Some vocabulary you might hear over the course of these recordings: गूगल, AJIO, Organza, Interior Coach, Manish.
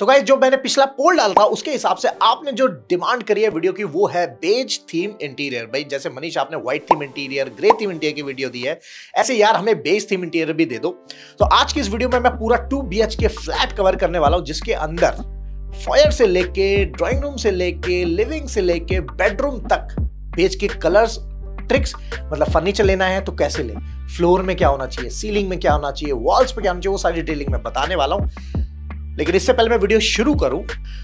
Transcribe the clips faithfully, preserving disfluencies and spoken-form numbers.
तो गाइस जो मैंने पिछला पोल डाला था उसके हिसाब से आपने जो डिमांड करी है वीडियो की वो है बेज थीम इंटीरियर। भाई जैसे मनीष आपने white theme interior, grey theme interior की वीडियो दी है, ऐसे यार हमें बेज थीम इंटीरियर भी दे दो। तो आज की इस वीडियो में मैं पूरा two B H K flat cover करने वाला हूँ, जिसके अंदर फॉयर से लेके ड्राइंग रूम से लेके लिविंग से लेके बेडरूम तक बेज के कलर्स, ट्रिक्स, मतलब फर्नीचर लेना है तो कैसे ले, फ्लोर में क्या होना चाहिए, सीलिंग में क्या होना चाहिए, वॉल्स पे क्या होना चाहिए, वो सारी डिटेलिंग में बताने वाला हूँ। लेकिन इससे पहले मैं वीडियो शुरू करूं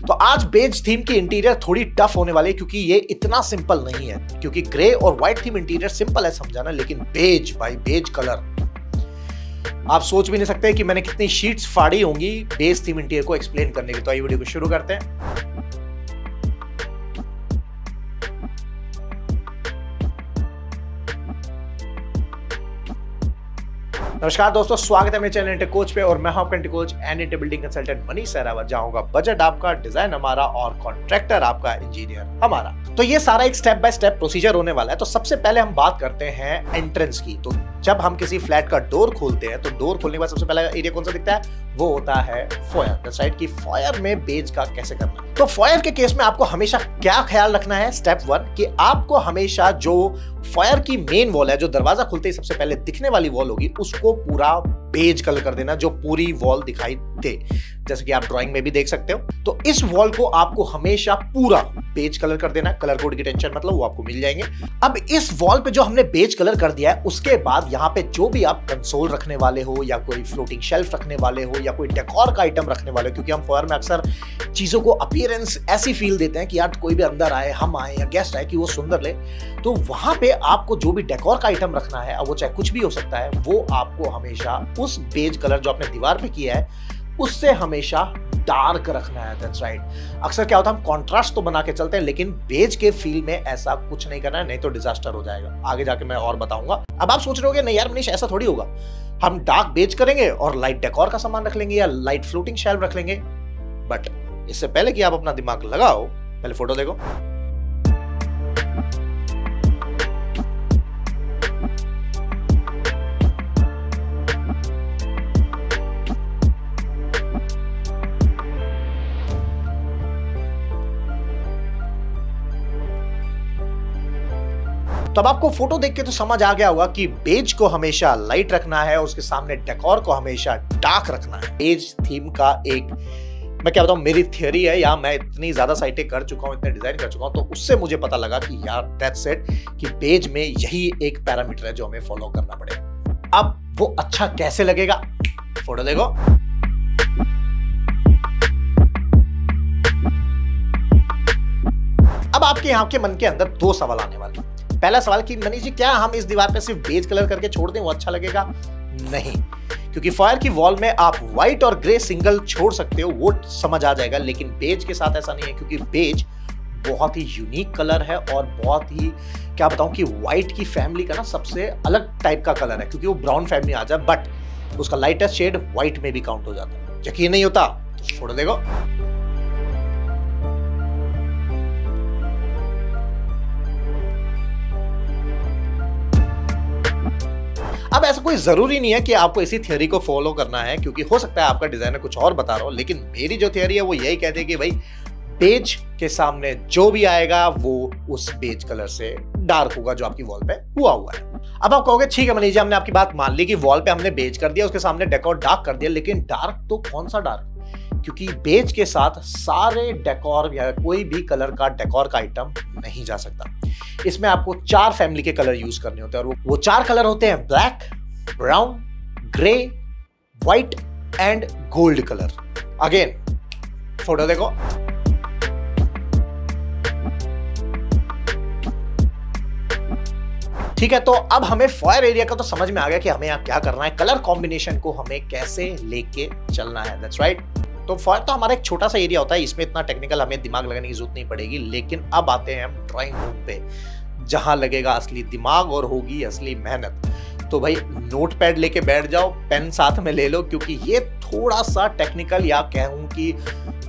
तो आज बेज थीम की इंटीरियर थोड़ी टफ होने वाली है, क्योंकि ये इतना सिंपल नहीं है। क्योंकि ग्रे और व्हाइट थीम इंटीरियर सिंपल है समझाना, लेकिन बेज, भाई बेज कलर आप सोच भी नहीं सकते कि मैंने कितनी शीट्स फाड़ी होंगी बेज थीम इंटीरियर को एक्सप्लेन करने की। तो आइए वीडियो को शुरू करते हैं। नमस्कार दोस्तों, स्वागत है मेरे चैनल इंटर कोच पे, और मैं हूं inter coach and inter building consultant Manish Sehrawat, जहां होगा बजट आपका, डिजाइन हमारा और कॉन्ट्रैक्टर आपका, इंजीनियर हमारा। तो ये सारा एक स्टेप बाय स्टेप प्रोसीजर होने वाला है। तो सबसे पहले हम बात करते हैं एंट्रेंस की। तो जब हम किसी फ्लैट का डोर खोलते हैं तो डोर खोलने के बाद सबसे पहला एरिया कौन सा दिखता है, वो होता है फॉयर। तो साइड की फॉयर में बेज का कैसे करना है, तो फॉयर के केस में आपको हमेशा क्या ख्याल रखना है, स्टेप वन कि आपको हमेशा जो फॉयर की मेन वॉल है, जो दरवाजा खुलते ही सबसे पहले दिखने वाली वॉल होगी, उसको पूरा बेज कलर कर देना, जो पूरी वॉल दिखाई दे, जैसे कि आप ड्राइंग में भी देख सकते हो। तो इस वॉल को आपको हमेशा पूरा बेज कलर कर देना, कलर कोड की टेंशन मतलब वो आपको मिल जाएंगे। अब इस वॉल पे जो हमने बेज कलर कर दिया है, उसके बाद यहाँ पे जो भी आप कंसोल रखने वाले हो, या कोई फ्लोटिंग शेल्फ रखने वाले हो, या कोई डेकोर का आइटम रखने वाले हो, क्योंकि हम फॉयर में अक्सर चीजों को अपीयरेंस ऐसी फील देते हैं कि यार कोई भी अंदर आए, हम आए या गेस्ट आए, कि वो सुंदर ले। तो वहां पे आपको जो भी डेकोर का आइटम रखना है, अब वो चाहे कुछ भी हो सकता है, वो आपको हमेशा उस बेज कलर जो आपने दीवार पे किया है उससे हमेशा डार्क रखना है। That's right. अक्सर क्या होता है, हम कॉन्ट्रास्ट तो बना के चलते हैं, लेकिन बेज के फील्ड में ऐसा कुछ नहीं करना है, नहीं तो डिजास्टर हो जाएगा। आगे जाके मैं और बताऊंगा। अब आप सोच रहे होंगे नहीं यार मनीष ऐसा थोड़ी होगा, हम डार्क बेज करेंगे और लाइट डेकोर का सामान रख लेंगे या लाइट फ्लोटिंग शेल्फ रख लेंगे। बट इससे पहले कि आप अपना दिमाग लगाओ, पहले फोटो देखो। तो अब आपको फोटो देख के तो समझ आ गया होगा कि बेज को हमेशा लाइट रखना है, उसके सामने डेकोर को हमेशा डार्क रखना है। बेज थीम का एक, मैं क्या बताऊं, मेरी थियरी है, या मैं इतनी ज्यादा साइटें कर चुका हूं, इतने डिजाइन कर चुका हूं, तो उससे मुझे पता लगा कि यार दैट्स इट, कि बेज में यही एक पैरामीटर है जो हमें फॉलो करना पड़ेगा। अब वो अच्छा कैसे लगेगा, फोटो देखो। अब आपके यहाँ के मन के अंदर दो सवाल आने वाले हैं। पहला सवाल कि मनीष जी क्या हम इस दीवार पे सिर्फ बेज कलर करके छोड़ दें, वो अच्छा लगेगा? नहीं, क्योंकि फायर की वॉल में आप व्हाइट और ग्रे सिंगल छोड़ सकते हो, वो समझ आ जाएगा, लेकिन बेज के साथ ऐसा नहीं है, क्योंकि बेज बहुत ही यूनिक कलर है और बहुत ही, क्या बताऊं, कि व्हाइट की फैमिली का ना सबसे अलग टाइप का कलर है, क्योंकि वो ब्राउन फैमिली आ जाए, बट उसका लाइटेस्ट शेड व्हाइट में भी काउंट हो जाता है। यकीन नहीं होता तो छोड़ देगा। अब ऐसा कोई जरूरी नहीं है कि आपको इसी थियोरी को फॉलो करना है, क्योंकि हो सकता है आपका डिजाइनर कुछ और बता रहा हो, लेकिन मेरी जो थियोरी है वो यही कहती है कि भाई बेज के सामने जो भी आएगा वो उस बेज कलर से डार्क होगा जो आपकी वॉल पे हुआ हुआ है। अब आप कहोगे ठीक है मनीष जी, हमने आपकी बात मान ली कि वॉल पे हमने बेज कर दिया, उसके सामने डेकोर डार्क कर दिया, लेकिन डार्क तो कौन सा डार्क, क्योंकि बेज के साथ सारे डेकोर या कोई भी कलर का डेकोर का आइटम नहीं जा सकता। इसमें आपको चार फैमिली के कलर यूज करने होते हैं, और वो चार कलर होते हैं black, brown, grey, white and gold colour. Again photo देखो। ठीक है, तो अब हमें फायर एरिया का तो समझ में आ गया कि हमें यहाँ क्या करना है, कलर कॉम्बिनेशन को हमें कैसे लेके चलना है। That's right. तो फायर तो हमारा एक छोटा सा एरिया होता है, इसमें इतना टेक्निकल हमें दिमाग लगाने की जरूरत नहीं पड़ेगी। लेकिन अब आते हैं हम ड्राइंग रूम पे, जहां लगेगा असली दिमाग और होगी असली मेहनत। तो भाई नोट पैड लेके बैठ जाओ, पेन साथ में ले लो, क्योंकि ये थोड़ा सा टेक्निकल, या कहूँ कि,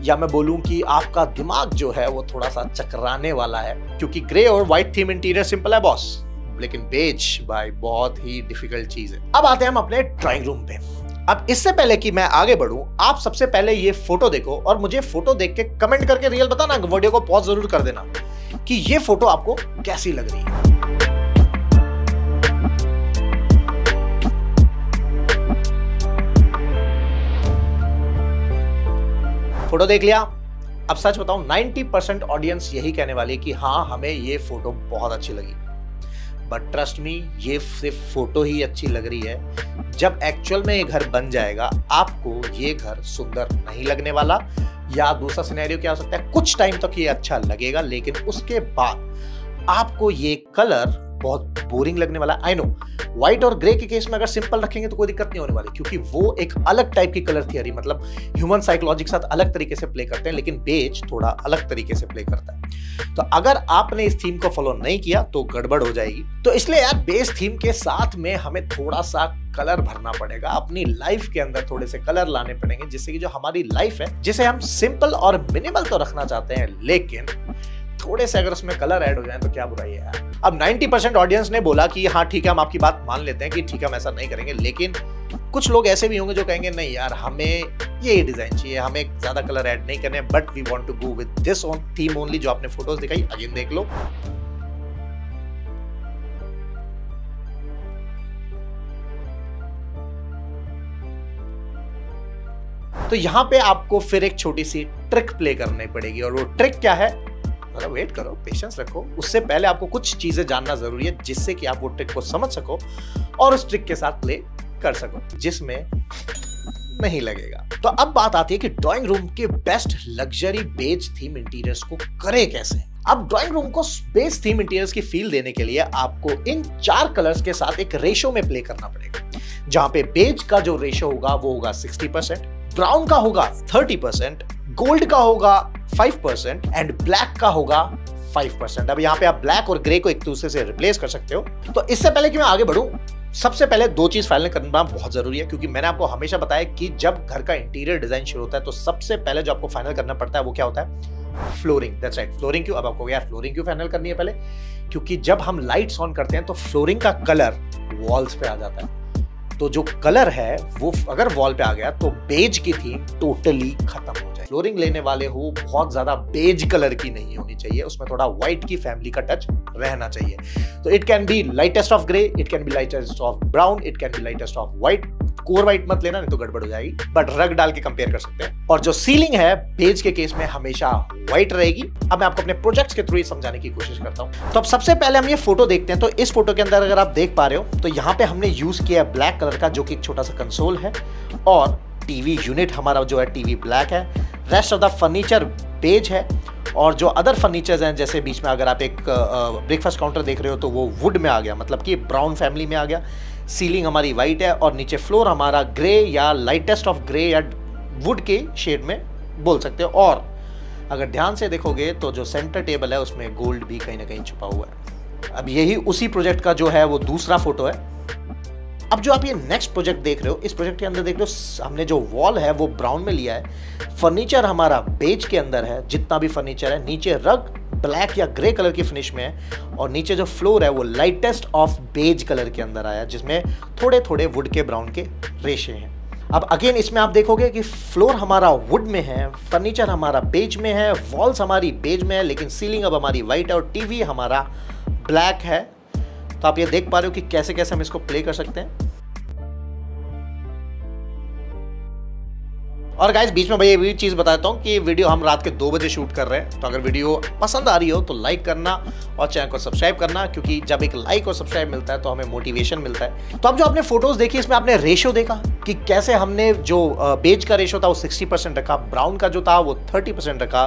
या मैं बोलूँ कि आपका दिमाग जो है वो थोड़ा सा चकराने वाला है, क्योंकि ग्रे और व्हाइट थीम इंटीरियर सिंपल है बॉस, लेकिन बेज भाई बहुत ही डिफिकल्ट चीज है। अब आते हैं हम अपने ड्राइंग रूम पे। अब इससे पहले कि मैं आगे बढ़ूं, आप सबसे पहले ये फोटो देखो और मुझे फोटो देख के कमेंट करके रियल बताना, वीडियो को पॉज जरूर कर देना कि ये फोटो आपको कैसी लग रही है। फोटो देख लिया, अब सच बताऊं नब्बे परसेंट ऑडियंस यही कहने वाली कि हाँ हमें ये फोटो बहुत अच्छी लगी, बट ट्रस्ट मी ये सिर्फ फोटो ही अच्छी लग रही है। जब एक्चुअल में ये घर बन जाएगा आपको ये घर सुंदर नहीं लगने वाला, या दूसरा सिनेरियो क्या हो सकता है, कुछ टाइम तक ये अच्छा लगेगा लेकिन उसके बाद आपको ये कलर बहुत बोरिंग लगने वाला है। आई नो व्हाइट और ग्रे के केस में अगर सिंपल रखेंगे तो कोई दिक्कत नहीं होने वाली, क्योंकि वो एक अलग टाइप की कलर थियरी मतलब ह्यूमन साइकोलॉजी के साथ अलग तरीके से प्ले करते हैं, लेकिन बेज थोड़ा अलग तरीके से प्ले करता है। तो अगर आपने इस थीम को फॉलो नहीं किया तो गड़बड़ हो जाएगी। तो इसलिए यार बेस थीम के साथ में हमें थोड़ा सा कलर भरना पड़ेगा, अपनी लाइफ के अंदर थोड़े से कलर लाने पड़ेंगे, जिससे कि जो हमारी लाइफ है जिसे हम सिंपल और मिनिमल तो रखना चाहते हैं, लेकिन थोड़े से अगर उसमें कलर ऐड हो जाए तो क्या बुराई है यार। अब नब्बे परसेंट ऑडियंस ने बोला कि हाँ ठीक है हम आपकी बात मान लेते हैं कि ठीक है हम ऐसा नहीं करेंगे, लेकिन कुछ लोग ऐसे भी होंगे जो कहेंगे नहीं यार हमें ये डिजाइन चाहिए, हमें ज्यादा कलर ऐड नहीं करने, but we want to go with this on theme only. जो आपने फोटोज दिखाई अगेन देख लो, तो यहाँ पे आपको फिर एक छोटी सी ट्रिक प्ले करनी पड़ेगी, और वो ट्रिक क्या है, अरे वेट करो, पेशेंस रखो, उससे पहले आपको कुछ चीजें जानना जरूरी है जिससे कि आप वो ट्रिक को समझ सको और उस ट्रिक के साथ प्ले कर सको जिसमें नहीं लगेगा। तो अब बात आती है कि ड्राइंग रूम के best luxury beige theme interiors को करें कैसे। अब ड्राइंग रूम को बेज थीम इंटीरियर्स की फील देने के लिए आपको इन चार कलर्स के साथ एक रेशो में प्ले करना पड़ेगा, जहां पे बेज का जो रेशो होगा वो होगा सिक्सटी परसेंट, ब्राउन का होगा थर्टी परसेंट, गोल्ड का होगा फाइव परसेंट एंड ब्लैक का होगा फाइव परसेंट। अब यहाँ पे आप ब्लैक और ग्रे को एक दूसरे से रिप्लेस कर सकते हो। तो इससे पहले कि मैं आगे बढ़ूं, सबसे पहले दो चीज फाइनल करना बहुत जरूरी है, क्योंकि मैंने आपको हमेशा बताया कि जब घर का इंटीरियर डिजाइन शुरू होता है तो सबसे पहले जो आपको फाइनल करना पड़ता है वो क्या होता है, फ्लोरिंग। दैट्स राइट, फ्लोरिंग क्यों, अब आपको यार फ्लोरिंग क्यों फाइनल करनी है पहले, क्योंकि जब हम लाइट्स ऑन करते हैं तो फ्लोरिंग का कलर वॉल्स पे आ जाता है, तो जो कलर है वो अगर वॉल पे आ गया तो बेज की थीम टोटली खत्म हो जाए। फ्लोरिंग लेने वाले हो बहुत ज्यादा बेज कलर की नहीं होनी चाहिए, उसमें थोड़ा व्हाइट की फैमिली का टच रहना चाहिए। तो it can be lightest of grey, it can be lightest of brown, it can be lightest of white. Core white मत लेना नहीं तो गड़बड़ हो जाएगी, बट रग डाल के कंपेयर कर सकते हैं। और जो सीलिंग है बेज के केस में हमेशा व्हाइट रहेगी। अब मैं आपको अपने प्रोजेक्ट्स के थ्रू समझाने की कोशिश करता हूं। तो अब सबसे पहले हम ये फोटो देखते हैं। तो इस फोटो के अंदर अगर आप देख पा रहे हो तो यहाँ पे हमने यूज किया है ब्लैक कलर का, जो कि एक छोटा सा कंसोल है, और टीवी यूनिट हमारा जो है टीवी ब्लैक है, rest of the furniture beige है, और जो अदर फर्नीचर्स हैं जैसे बीच में अगर आप एक ब्रेकफास्ट काउंटर देख रहे हो तो वो वुड में आ गया, मतलब कि ब्राउन फैमिली में आ गया। सीलिंग हमारी वाइट है और नीचे फ्लोर हमारा ग्रे या लाइटेस्ट ऑफ ग्रे या वुड के शेड में बोल सकते हो। और अगर ध्यान से देखोगे तो जो सेंटर टेबल है उसमें गोल्ड भी कहीं ना कहीं छुपा हुआ है। अब यही उसी प्रोजेक्ट का जो है वो दूसरा फोटो है। अब जो आप ये नेक्स्ट प्रोजेक्ट देख रहे हो, इस प्रोजेक्ट के अंदर देख लो हमने जो वॉल है वो ब्राउन में लिया है, फर्नीचर हमारा बेज के अंदर है, जितना भी फर्नीचर है, नीचे रग ब्लैक या ग्रे कलर की फिनिश में है, और नीचे जो फ्लोर है वो लाइटेस्ट ऑफ बेज कलर के अंदर आया, जिसमें थोड़े थोड़े वुड के ब्राउन के रेशे हैं। अब अगेन इसमें आप देखोगे कि फ्लोर हमारा वुड में है, फर्नीचर हमारा बेज में है, वॉल्स हमारी बेज में है, लेकिन सीलिंग अब हमारी वाइट है और टीवी हमारा ब्लैक है। तो आप ये देख पा रहे हो कि कैसे कैसे हम इसको प्ले कर सकते हैं। और गाइस बीच में भाई ये भी चीज़ बताता हूँ कि वीडियो हम रात के दो बजे शूट कर रहे हैं, तो अगर वीडियो पसंद आ रही हो तो लाइक करना और चैनल को सब्सक्राइब करना, क्योंकि जब एक लाइक और सब्सक्राइब मिलता है तो हमें मोटिवेशन मिलता है। तो अब जो आपने फोटोज देखी इसमें आपने रेशो देखा कि कैसे हमने जो बेज का रेशो था वो सिक्सटी परसेंट रखा, ब्राउन का जो था वो थर्टी परसेंट रखा,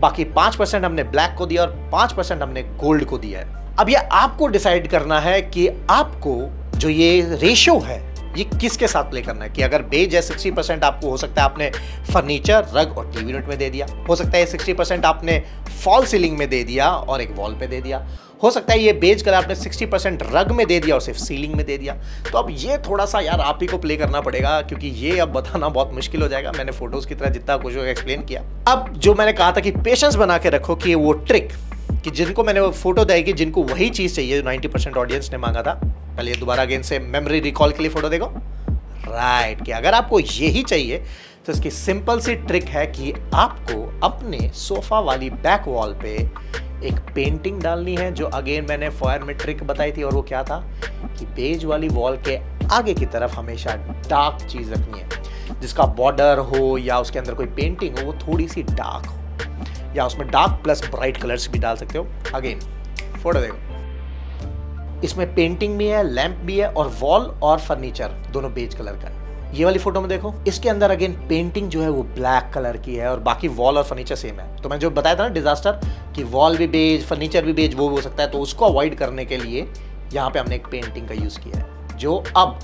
बाकी पाँच परसेंट हमने ब्लैक को दिया और पाँच परसेंट हमने गोल्ड को दिया है। अब ये आपको डिसाइड करना है कि आपको जो ये रेशो है ये किसके साथ प्ले करना है, कि अगर बेज है सिक्सटी परसेंट आपको हो सकता है आपने फर्नीचर रग और टीवी यूनिट में दे दिया, हो सकता है सिक्सटी परसेंट आपने फॉल सीलिंग में दे दिया और एक वॉल पे दे दिया, हो सकता है ये बेज कलर आपने सिक्सटी परसेंट रग में दे दिया और सिर्फ सीलिंग में दे दिया। तो अब ये थोड़ा सा यार आप ही को प्ले करना पड़ेगा, क्योंकि ये अब बताना बहुत मुश्किल हो जाएगा। मैंने फोटोज की तरह जितना कुछ एक्सप्लेन किया। अब जो मैंने कहा था कि पेशेंस बना के रखो कि वो ट्रिक कि जिनको मैंने वो फोटो दी कि जिनको वही चीज़ चाहिए जो नाइन्टी परसेंट ऑडियंस ने मांगा था। पहले दोबारा अगेन से मेमोरी रिकॉल के लिए फोटो देखो, राइट right, कि अगर आपको यही चाहिए तो इसकी सिंपल सी ट्रिक है कि आपको अपने सोफा वाली बैक वॉल पे एक पेंटिंग डालनी है, जो अगेन मैंने फायर में ट्रिक बताई थी। और वो क्या था कि बेज वाली वॉल के आगे की तरफ हमेशा डार्क चीज़ रखनी है, जिसका बॉर्डर हो या उसके अंदर कोई पेंटिंग हो वो थोड़ी सी डार्क हो, या उसमें डार्क प्लस ब्राइट कलर्स भी डाल सकते हो। अगेन फोटो देखो, इसमें पेंटिंग भी है, लैंप भी है और वॉल और फर्नीचर दोनों बेज कलर का है। ये वाली फोटो में देखो, इसके अंदर अगेन पेंटिंग जो है वो ब्लैक कलर की है और बाकी वॉल और फर्नीचर सेम है। तो मैं जो बताया था ना डिजास्टर कि वॉल भी बेज फर्नीचर भी बेज वो हो सकता है, तो उसको अवॉइड करने के लिए यहाँ पे हमने एक पेंटिंग का यूज़ किया है, जो अब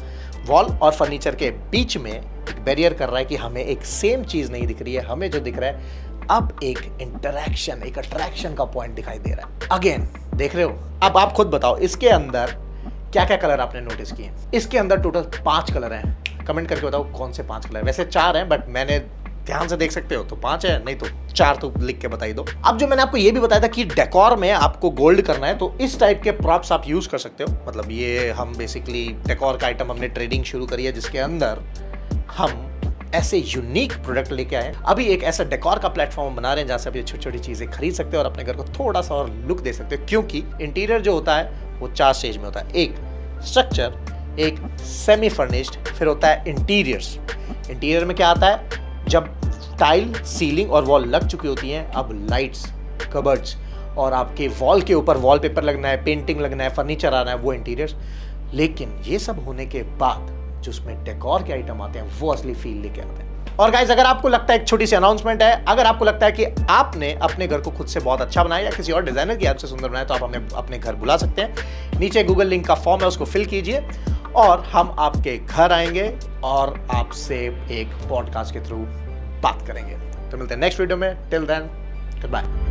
वॉल और फर्नीचर के बीच में एक बैरियर कर रहा है कि हमें एक सेम चीज़ नहीं दिख रही है, हमें जो दिख रहा है अब एक इंटरैक्शन एक अट्रैक्शन का पॉइंट दिखाई दे रहा है। अगेन देख रहे हो, अब आप खुद बताओ इसके अंदर क्या क्या कलर आपने नोटिस किए। इसके अंदर टोटल पांच कलर हैं, कमेंट करके बताओ कौन से पांच कलर। वैसे चार हैं बट मैंने ध्यान से देख सकते हो तो पांच है, नहीं तो चार तो लिख के बताई दो। अब जो मैंने आपको ये भी बताया था कि डेकोर में आपको गोल्ड करना है तो इस टाइप के प्रॉप्स आप यूज कर सकते हो। मतलब ये हम बेसिकली डेकोर का आइटम हमने ट्रेडिंग शुरू करी है, जिसके अंदर हम ऐसे यूनिक प्रोडक्ट लेके आए। अभी एक ऐसा डेकोर का प्लेटफॉर्म बना रहे हैं जहाँ से आप ये छोटी छोटी चीज़ें खरीद सकते हो और अपने घर को थोड़ा सा और लुक दे सकते हो, क्योंकि इंटीरियर जो होता है वो चार स्टेज में होता है। एक स्ट्रक्चर, एक सेमी फर्निश्ड, फिर होता है इंटीरियर्स। इंटीरियर में क्या आता है, जब टाइल सीलिंग और वॉल लग चुकी होती हैं, अब लाइट्स कबर्ड्स और आपके वॉल के ऊपर वॉलपेपर लगना है, पेंटिंग लगना है, फर्नीचर आना है, वो इंटीरियर्स। लेकिन ये सब होने के बाद जो उसमें डेकोर के आइटम आते हैं वो असली फील लेके आते हैं। और गाइज अगर आपको लगता है, एक छोटी सी अनाउंसमेंट है, अगर आपको लगता है कि आपने अपने घर को खुद से बहुत अच्छा बनाया या किसी और डिजाइनर की हेल्प से सुंदर बनाया, तो आप हमें अपने घर बुला सकते हैं। नीचे गूगल लिंक का फॉर्म है, उसको फिल कीजिए और हम आपके घर आएंगे और आपसे एक पॉडकास्ट के थ्रू बात करेंगे। तो मिलते हैं नेक्स्ट वीडियो में, टिल देन गुड बाय।